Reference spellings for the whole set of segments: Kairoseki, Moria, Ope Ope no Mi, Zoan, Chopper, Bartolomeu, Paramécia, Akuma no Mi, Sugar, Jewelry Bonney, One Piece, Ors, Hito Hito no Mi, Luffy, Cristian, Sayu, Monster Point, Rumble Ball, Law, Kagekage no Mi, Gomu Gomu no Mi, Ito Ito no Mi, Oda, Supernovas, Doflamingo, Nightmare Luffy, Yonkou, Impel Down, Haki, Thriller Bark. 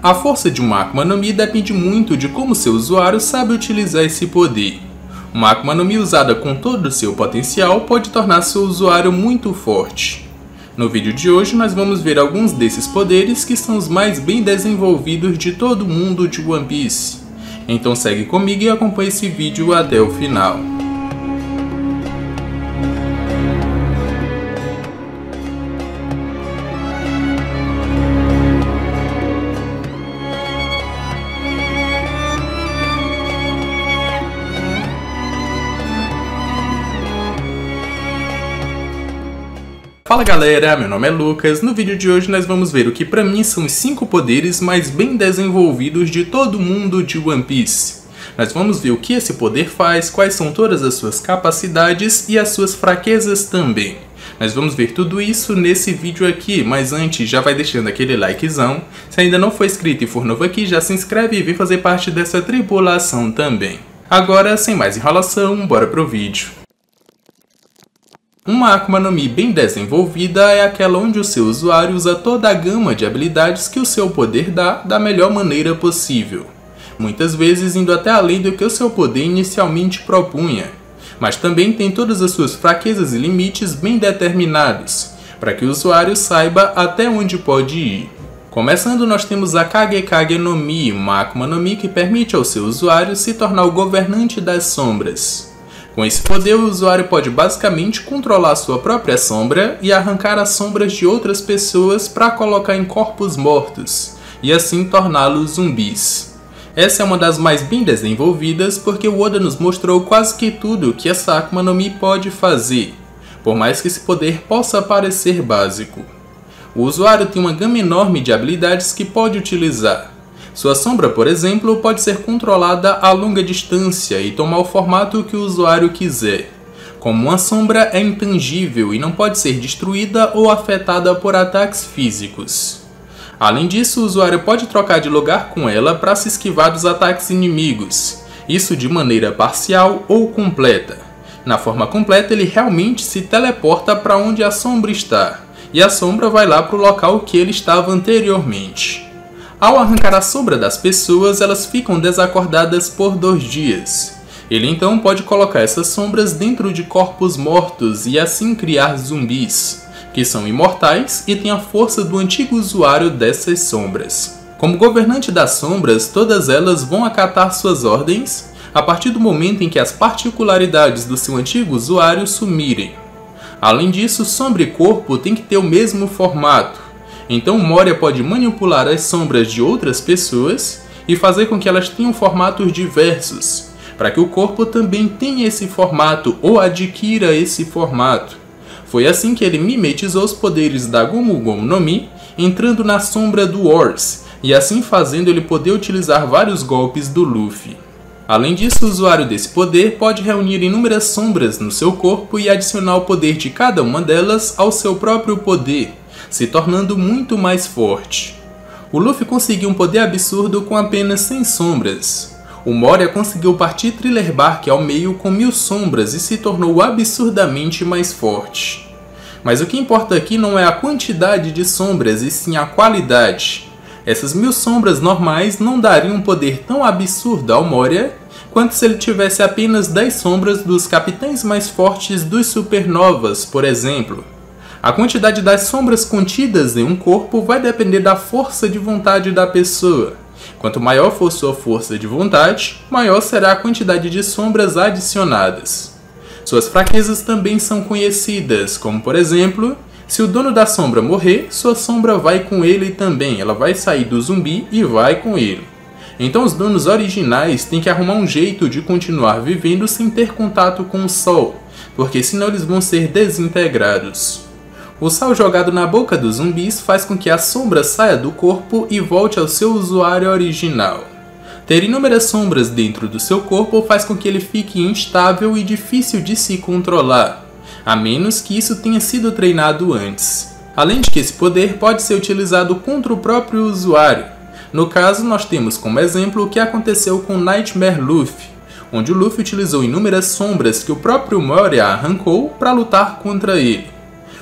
A força de uma Akuma no Mi depende muito de como seu usuário sabe utilizar esse poder. Uma Akuma no Mi usada com todo o seu potencial pode tornar seu usuário muito forte. No vídeo de hoje nós vamos ver alguns desses poderes que são os mais bem desenvolvidos de todo o mundo de One Piece. Então segue comigo e acompanhe esse vídeo até o final. Fala galera, meu nome é Lucas. No vídeo de hoje nós vamos ver o que pra mim são os 5 poderes mais bem desenvolvidos de todo o mundo de One Piece. Nós vamos ver o que esse poder faz, quais são todas as suas capacidades e as suas fraquezas também. Nós vamos ver tudo isso nesse vídeo aqui, mas antes já vai deixando aquele likezão. Se ainda não for inscrito e for novo aqui, já se inscreve e vem fazer parte dessa tripulação também. Agora, sem mais enrolação, bora pro vídeo. Uma Akuma no Mi bem desenvolvida é aquela onde o seu usuário usa toda a gama de habilidades que o seu poder dá da melhor maneira possível, muitas vezes indo até além do que o seu poder inicialmente propunha, mas também tem todas as suas fraquezas e limites bem determinados, para que o usuário saiba até onde pode ir. Começando, nós temos a Kagekage no Mi, uma Akuma no Mi que permite ao seu usuário se tornar o governante das sombras. Com esse poder, o usuário pode basicamente controlar sua própria sombra e arrancar as sombras de outras pessoas para colocar em corpos mortos, e assim torná-los zumbis. Essa é uma das mais bem desenvolvidas porque o Oda nos mostrou quase que tudo que essa Akuma no Mi pode fazer, por mais que esse poder possa parecer básico. O usuário tem uma gama enorme de habilidades que pode utilizar. Sua sombra, por exemplo, pode ser controlada a longa distância e tomar o formato que o usuário quiser. Como uma sombra é intangível e não pode ser destruída ou afetada por ataques físicos. Além disso, o usuário pode trocar de lugar com ela para se esquivar dos ataques inimigos, isso de maneira parcial ou completa. Na forma completa, ele realmente se teleporta para onde a sombra está, e a sombra vai lá para o local que ele estava anteriormente. Ao arrancar a sombra das pessoas, elas ficam desacordadas por 2 dias. Ele então pode colocar essas sombras dentro de corpos mortos e assim criar zumbis, que são imortais e têm a força do antigo usuário dessas sombras. Como governante das sombras, todas elas vão acatar suas ordens a partir do momento em que as particularidades do seu antigo usuário sumirem. Além disso, sombra e corpo têm que ter o mesmo formato. Então Moria pode manipular as sombras de outras pessoas e fazer com que elas tenham formatos diversos, para que o corpo também tenha esse formato ou adquira esse formato. Foi assim que ele mimetizou os poderes da Gomu Gomu no Mi, entrando na sombra do Ors, e assim fazendo ele poder utilizar vários golpes do Luffy. Além disso, o usuário desse poder pode reunir inúmeras sombras no seu corpo e adicionar o poder de cada uma delas ao seu próprio poder, se tornando muito mais forte. O Luffy conseguiu um poder absurdo com apenas 100 sombras. O Moria conseguiu partir Thriller Bark ao meio com 1000 sombras e se tornou absurdamente mais forte. Mas o que importa aqui não é a quantidade de sombras, e sim a qualidade. Essas 1000 sombras normais não dariam um poder tão absurdo ao Moria quanto se ele tivesse apenas 10 sombras dos capitães mais fortes dos Supernovas, por exemplo. A quantidade das sombras contidas em um corpo vai depender da força de vontade da pessoa. Quanto maior for sua força de vontade, maior será a quantidade de sombras adicionadas. Suas fraquezas também são conhecidas, como por exemplo, se o dono da sombra morrer, sua sombra vai com ele também, ela vai sair do zumbi e vai com ele. Então os donos originais têm que arrumar um jeito de continuar vivendo sem ter contato com o sol, porque senão eles vão ser desintegrados. O sal jogado na boca dos zumbis faz com que a sombra saia do corpo e volte ao seu usuário original. Ter inúmeras sombras dentro do seu corpo faz com que ele fique instável e difícil de se controlar, a menos que isso tenha sido treinado antes. Além de que esse poder pode ser utilizado contra o próprio usuário. No caso, nós temos como exemplo o que aconteceu com Nightmare Luffy, onde o Luffy utilizou inúmeras sombras que o próprio Moria arrancou para lutar contra ele.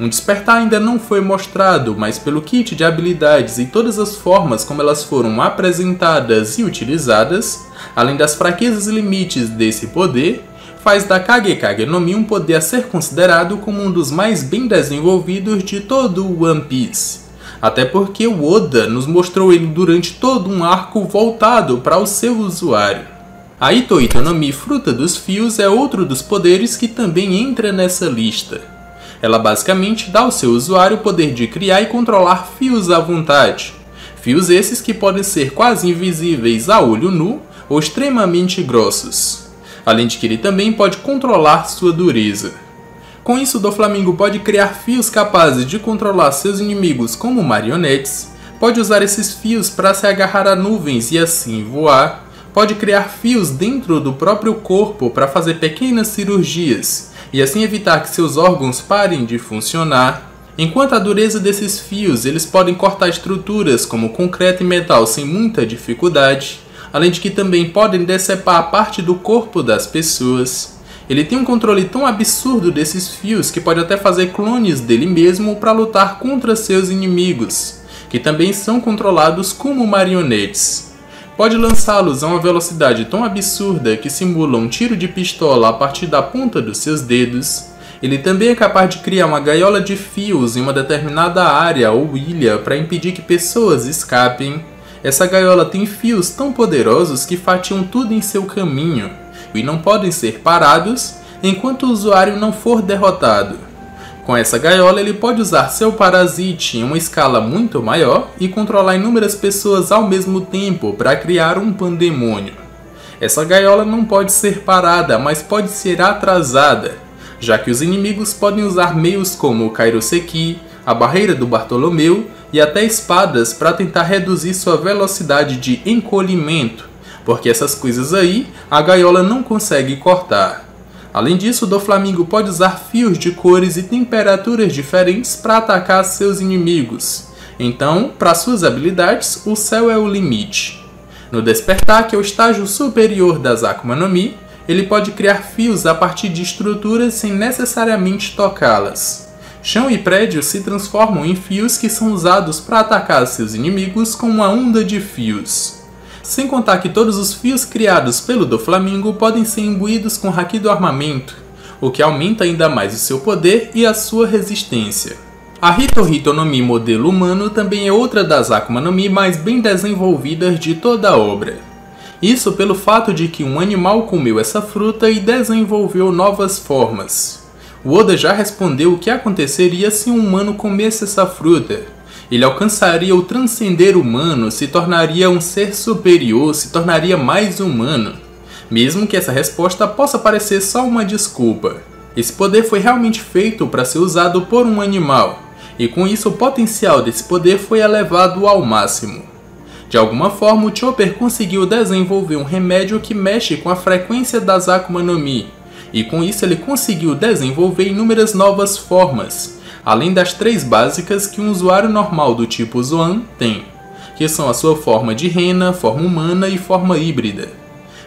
Um despertar ainda não foi mostrado, mas pelo kit de habilidades e todas as formas como elas foram apresentadas e utilizadas, além das fraquezas e limites desse poder, faz da Kagekage no Mi um poder a ser considerado como um dos mais bem desenvolvidos de todo o One Piece. Até porque o Oda nos mostrou ele durante todo um arco voltado para o seu usuário. A Ito Ito no Mi, Fruta dos Fios, é outro dos poderes que também entra nessa lista. Ela basicamente dá ao seu usuário o poder de criar e controlar fios à vontade. Fios esses que podem ser quase invisíveis a olho nu ou extremamente grossos. Além de que ele também pode controlar sua dureza. Com isso, o Doflamingo pode criar fios capazes de controlar seus inimigos como marionetes, pode usar esses fios para se agarrar a nuvens e assim voar, pode criar fios dentro do próprio corpo para fazer pequenas cirurgias e assim evitar que seus órgãos parem de funcionar. Enquanto a dureza desses fios, eles podem cortar estruturas como concreto e metal sem muita dificuldade. Além de que também podem decepar a parte do corpo das pessoas. Ele tem um controle tão absurdo desses fios que pode até fazer clones dele mesmo para lutar contra seus inimigos, que também são controlados como marionetes. Pode lançá-los a uma velocidade tão absurda que simula um tiro de pistola a partir da ponta dos seus dedos. Ele também é capaz de criar uma gaiola de fios em uma determinada área ou ilha para impedir que pessoas escapem. Essa gaiola tem fios tão poderosos que fatiam tudo em seu caminho e não podem ser parados enquanto o usuário não for derrotado. Com essa gaiola ele pode usar seu parasite em uma escala muito maior e controlar inúmeras pessoas ao mesmo tempo para criar um pandemônio. Essa gaiola não pode ser parada, mas pode ser atrasada, já que os inimigos podem usar meios como o Kairoseki, a barreira do Bartolomeu e até espadas para tentar reduzir sua velocidade de encolhimento, porque essas coisas aí a gaiola não consegue cortar. Além disso, o Doflamingo pode usar fios de cores e temperaturas diferentes para atacar seus inimigos. Então, para suas habilidades, o céu é o limite. No despertar, que é o estágio superior das Akuma no Mi, ele pode criar fios a partir de estruturas sem necessariamente tocá-las. Chão e prédios se transformam em fios que são usados para atacar seus inimigos com uma onda de fios. Sem contar que todos os fios criados pelo Doflamingo podem ser imbuídos com haki do armamento, o que aumenta ainda mais o seu poder e a sua resistência. A Hito Hito no Mi modelo humano também é outra das Akuma no Mi mais bem desenvolvidas de toda a obra. Isso pelo fato de que um animal comeu essa fruta e desenvolveu novas formas. O Oda já respondeu o que aconteceria se um humano comesse essa fruta. Ele alcançaria o transcender humano, se tornaria um ser superior, se tornaria mais humano. Mesmo que essa resposta possa parecer só uma desculpa. Esse poder foi realmente feito para ser usado por um animal, e com isso o potencial desse poder foi elevado ao máximo. De alguma forma, o Chopper conseguiu desenvolver um remédio que mexe com a frequência das Akuma no Mi. E com isso ele conseguiu desenvolver inúmeras novas formas, além das três básicas que um usuário normal do tipo Zoan tem, que são a sua forma de rena, forma humana e forma híbrida.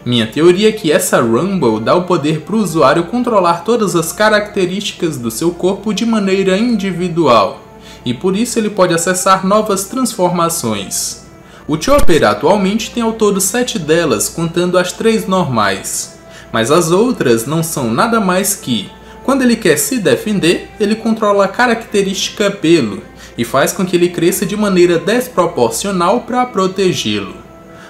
Minha teoria é que essa Rumble dá o poder para o usuário controlar todas as características do seu corpo de maneira individual, e por isso ele pode acessar novas transformações. O Chopper atualmente tem ao todo 7 delas, contando as 3 normais. Mas as outras não são nada mais que, quando ele quer se defender, ele controla a característica pelo, e faz com que ele cresça de maneira desproporcional para protegê-lo.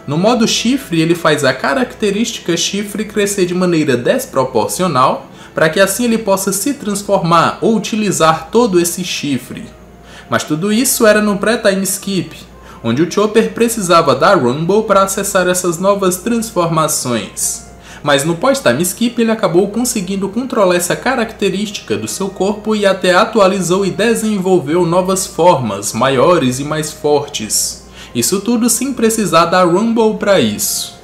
No modo chifre, ele faz a característica chifre crescer de maneira desproporcional, para que assim ele possa se transformar ou utilizar todo esse chifre. Mas tudo isso era no pré-time skip, onde o Chopper precisava da Rumble para acessar essas novas transformações. Mas no pós-time skip ele acabou conseguindo controlar essa característica do seu corpo e até atualizou e desenvolveu novas formas, maiores e mais fortes. Isso tudo sem precisar da Rumble para isso.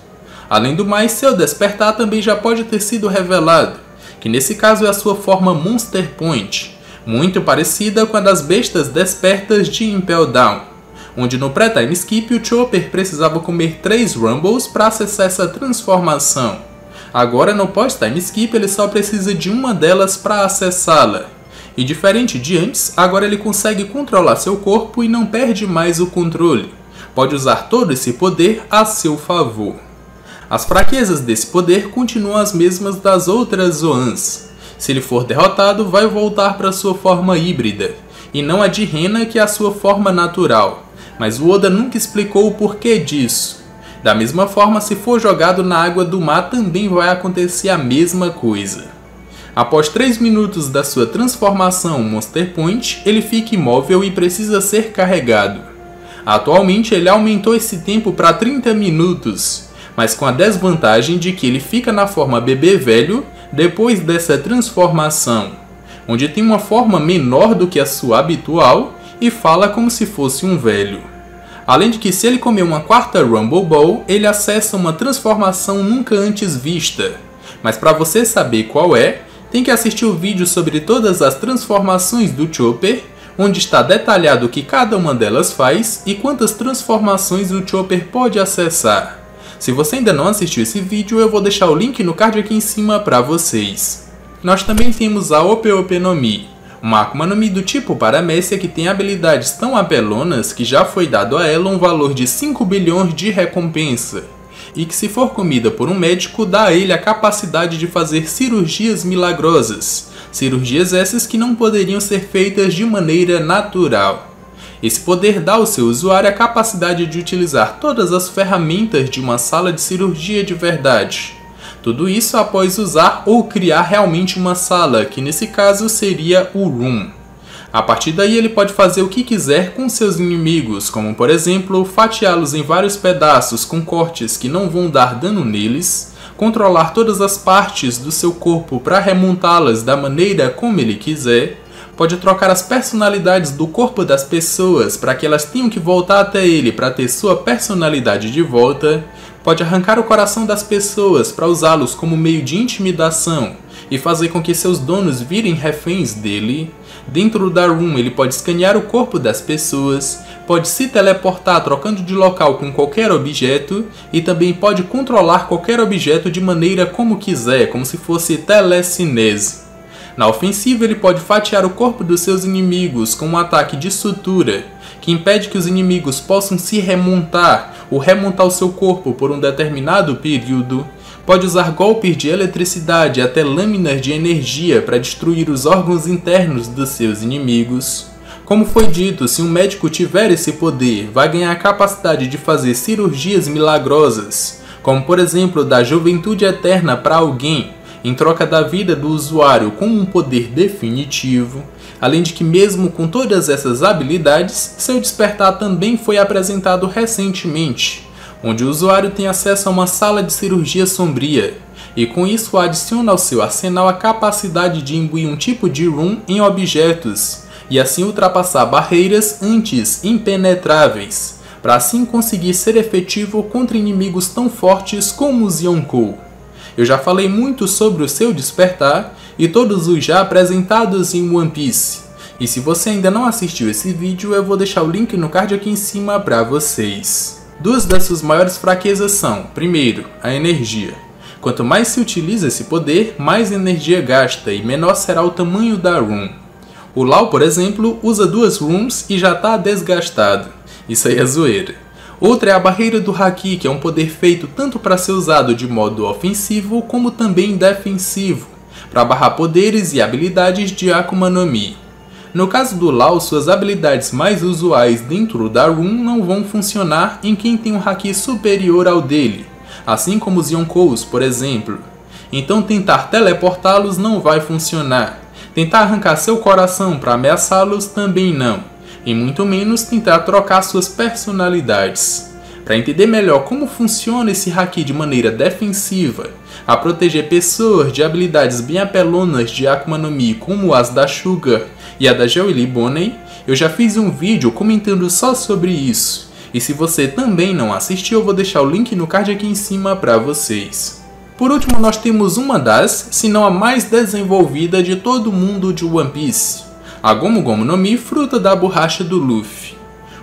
Além do mais, seu despertar também já pode ter sido revelado, que nesse caso é a sua forma Monster Point, muito parecida com a das bestas despertas de Impel Down, onde no pré-time skip o Chopper precisava comer 3 Rumbles para acessar essa transformação. Agora no pós-time skip ele só precisa de uma delas para acessá-la. E diferente de antes, agora ele consegue controlar seu corpo e não perde mais o controle. Pode usar todo esse poder a seu favor. As fraquezas desse poder continuam as mesmas das outras Zoans. Se ele for derrotado, vai voltar para sua forma híbrida, e não a de Rena, que é a sua forma natural. Mas o Oda nunca explicou o porquê disso. Da mesma forma, se for jogado na água do mar, também vai acontecer a mesma coisa. Após 3 minutos da sua transformação Monster Point, ele fica imóvel e precisa ser carregado. Atualmente, ele aumentou esse tempo para 30 minutos, mas com a desvantagem de que ele fica na forma bebê velho depois dessa transformação, onde tem uma forma menor do que a sua habitual e fala como se fosse um velho. Além de que, se ele comer uma 4ª Rumble Ball, ele acessa uma transformação nunca antes vista. Mas para você saber qual é, tem que assistir o vídeo sobre todas as transformações do Chopper, onde está detalhado o que cada uma delas faz e quantas transformações o Chopper pode acessar. Se você ainda não assistiu esse vídeo, eu vou deixar o link no card aqui em cima para vocês. Nós também temos a Ope Ope no Mi, uma Akuma no Mi do tipo Paramécia que tem habilidades tão apelonas que já foi dado a ela um valor de 5 bilhões de recompensa, e que, se for comida por um médico, dá a ele a capacidade de fazer cirurgias milagrosas, cirurgias essas que não poderiam ser feitas de maneira natural. Esse poder dá ao seu usuário a capacidade de utilizar todas as ferramentas de uma sala de cirurgia de verdade. Tudo isso após usar ou criar realmente uma sala, que nesse caso seria o Room. A partir daí ele pode fazer o que quiser com seus inimigos, como por exemplo, fatiá-los em vários pedaços com cortes que não vão dar dano neles, controlar todas as partes do seu corpo para remontá-las da maneira como ele quiser, pode trocar as personalidades do corpo das pessoas para que elas tenham que voltar até ele para ter sua personalidade de volta, pode arrancar o coração das pessoas para usá-los como meio de intimidação e fazer com que seus donos virem reféns dele. Dentro da Room ele pode escanear o corpo das pessoas, pode se teleportar trocando de local com qualquer objeto e também pode controlar qualquer objeto de maneira como quiser, como se fosse telecinese. Na ofensiva ele pode fatiar o corpo dos seus inimigos com um ataque de sutura, que impede que os inimigos possam se remontar ou remontar o seu corpo por um determinado período, pode usar golpes de eletricidade até lâminas de energia para destruir os órgãos internos dos seus inimigos. Como foi dito, se um médico tiver esse poder, vai ganhar a capacidade de fazer cirurgias milagrosas, como por exemplo dar juventude eterna para alguém, em troca da vida do usuário com um poder definitivo. Além de que, mesmo com todas essas habilidades, seu despertar também foi apresentado recentemente, onde o usuário tem acesso a uma sala de cirurgia sombria, e com isso adiciona ao seu arsenal a capacidade de imbuir um tipo de Room em objetos, e assim ultrapassar barreiras antes impenetráveis, para assim conseguir ser efetivo contra inimigos tão fortes como os Yonkou. Eu já falei muito sobre o seu despertar e todos os já apresentados em One Piece. E se você ainda não assistiu esse vídeo, eu vou deixar o link no card aqui em cima para vocês. Duas das suas maiores fraquezas são, primeiro, a energia. Quanto mais se utiliza esse poder, mais energia gasta e menor será o tamanho da Room. O Law, por exemplo, usa 2 Rooms e já está desgastado. Isso aí é zoeira. Outra é a barreira do Haki, que é um poder feito tanto para ser usado de modo ofensivo como também defensivo, para barrar poderes e habilidades de Akuma no Mi. No caso do Law, suas habilidades mais usuais dentro da Room não vão funcionar em quem tem um Haki superior ao dele, assim como os Yonkous, por exemplo. Então tentar teleportá-los não vai funcionar, tentar arrancar seu coração para ameaçá-los também não, e muito menos tentar trocar suas personalidades. Para entender melhor como funciona esse Haki de maneira defensiva, a proteger pessoas de habilidades bem apelonas de Akuma no Mi, como as da Sugar e a da Jewelry Bonney, eu já fiz um vídeo comentando só sobre isso, e se você também não assistiu, eu vou deixar o link no card aqui em cima para vocês. Por último, nós temos uma das, se não a mais desenvolvida de todo o mundo de One Piece, a Gomu Gomu no Mi, fruta da borracha do Luffy.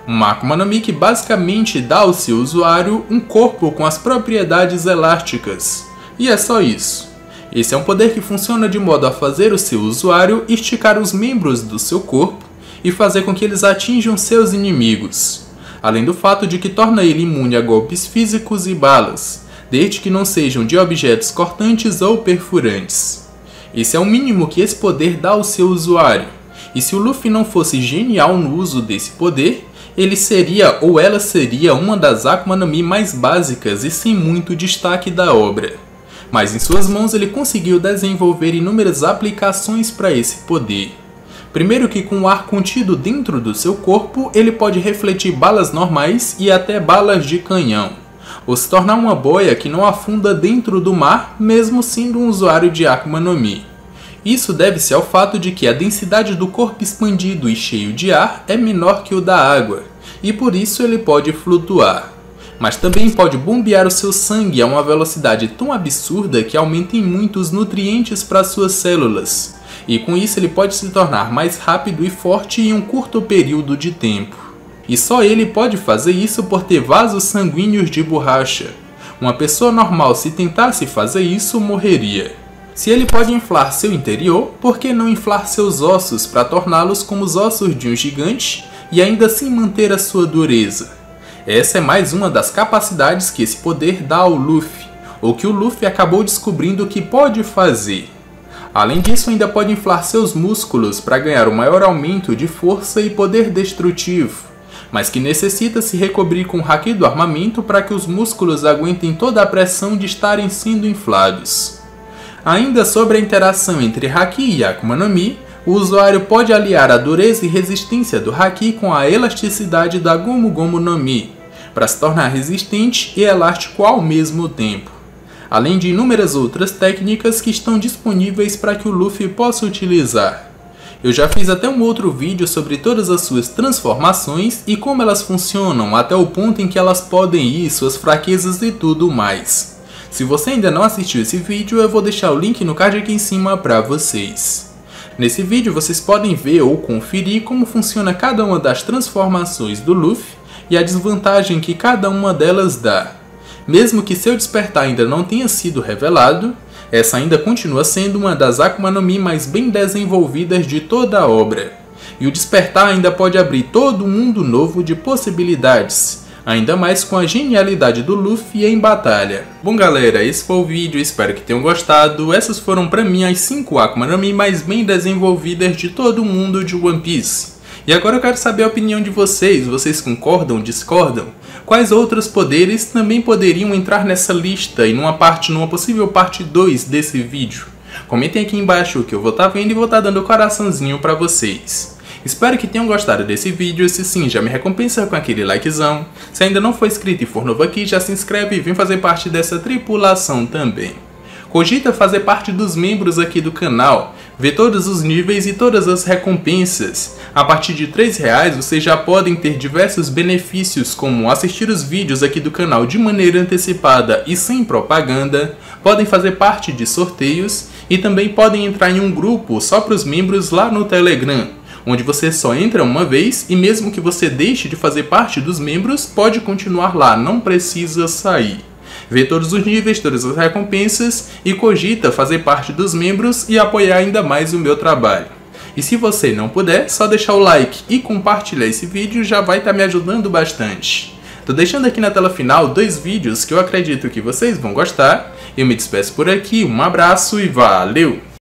Uma Akuma no Mi que basicamente dá ao seu usuário um corpo com as propriedades elásticas. E é só isso. Esse é um poder que funciona de modo a fazer o seu usuário esticar os membros do seu corpo e fazer com que eles atinjam seus inimigos, além do fato de que torna ele imune a golpes físicos e balas, desde que não sejam de objetos cortantes ou perfurantes. Esse é o mínimo que esse poder dá ao seu usuário, e se o Luffy não fosse genial no uso desse poder, ele seria ou ela seria uma das Akuma no Mi mais básicas e sem muito destaque da obra. Mas em suas mãos ele conseguiu desenvolver inúmeras aplicações para esse poder. Primeiro que com o ar contido dentro do seu corpo, ele pode refletir balas normais e até balas de canhão, ou se tornar uma boia que não afunda dentro do mar, mesmo sendo um usuário de Akuma no Mi. Isso deve-se ao fato de que a densidade do corpo expandido e cheio de ar é menor que o da água, e por isso ele pode flutuar. Mas também pode bombear o seu sangue a uma velocidade tão absurda que aumenta em muito os nutrientes para suas células, e com isso ele pode se tornar mais rápido e forte em um curto período de tempo. E só ele pode fazer isso por ter vasos sanguíneos de borracha. Uma pessoa normal, se tentasse fazer isso, morreria. Se ele pode inflar seu interior, por que não inflar seus ossos para torná-los como os ossos de um gigante e ainda assim manter a sua dureza? Essa é mais uma das capacidades que esse poder dá ao Luffy, ou que o Luffy acabou descobrindo que pode fazer. Além disso, ainda pode inflar seus músculos para ganhar um maior aumento de força e poder destrutivo, mas que necessita se recobrir com o haki do armamento para que os músculos aguentem toda a pressão de estarem sendo inflados. Ainda sobre a interação entre Haki e Akuma no Mi, o usuário pode aliar a dureza e resistência do Haki com a elasticidade da Gomu Gomu no Mi, para se tornar resistente e elástico ao mesmo tempo, além de inúmeras outras técnicas que estão disponíveis para que o Luffy possa utilizar. Eu já fiz até um outro vídeo sobre todas as suas transformações e como elas funcionam até o ponto em que elas podem ir, suas fraquezas e tudo mais. Se você ainda não assistiu esse vídeo, eu vou deixar o link no card aqui em cima para vocês. Nesse vídeo vocês podem ver ou conferir como funciona cada uma das transformações do Luffy e a desvantagem que cada uma delas dá. Mesmo que seu despertar ainda não tenha sido revelado, essa ainda continua sendo uma das Akuma no Mi mais bem desenvolvidas de toda a obra. E o despertar ainda pode abrir todo um mundo novo de possibilidades, ainda mais com a genialidade do Luffy em batalha. Bom galera, esse foi o vídeo, espero que tenham gostado. Essas foram pra mim as 5 Akuma no Mi mais bem desenvolvidas de todo o mundo de One Piece. E agora eu quero saber a opinião de vocês, concordam, discordam? Quais outros poderes também poderiam entrar nessa lista e numa possível parte 2 desse vídeo? Comentem aqui embaixo que eu vou estar vendo e vou estar dando o coraçãozinho pra vocês. Espero que tenham gostado desse vídeo, se sim, já me recompensa com aquele likezão. Se ainda não for inscrito e for novo aqui, já se inscreve e vem fazer parte dessa tripulação também. Cogita fazer parte dos membros aqui do canal, vê todos os níveis e todas as recompensas. A partir de R$3 vocês já podem ter diversos benefícios, como assistir os vídeos aqui do canal de maneira antecipada e sem propaganda, podem fazer parte de sorteios e também podem entrar em um grupo só para os membros lá no Telegram, onde você só entra uma vez e mesmo que você deixe de fazer parte dos membros, pode continuar lá, não precisa sair. Vê todos os níveis, todas as recompensas e cogita fazer parte dos membros e apoiar ainda mais o meu trabalho. E se você não puder, só deixar o like e compartilhar esse vídeo já vai estar me ajudando bastante. Tô deixando aqui na tela final 2 vídeos que eu acredito que vocês vão gostar. Eu me despeço por aqui, um abraço e valeu!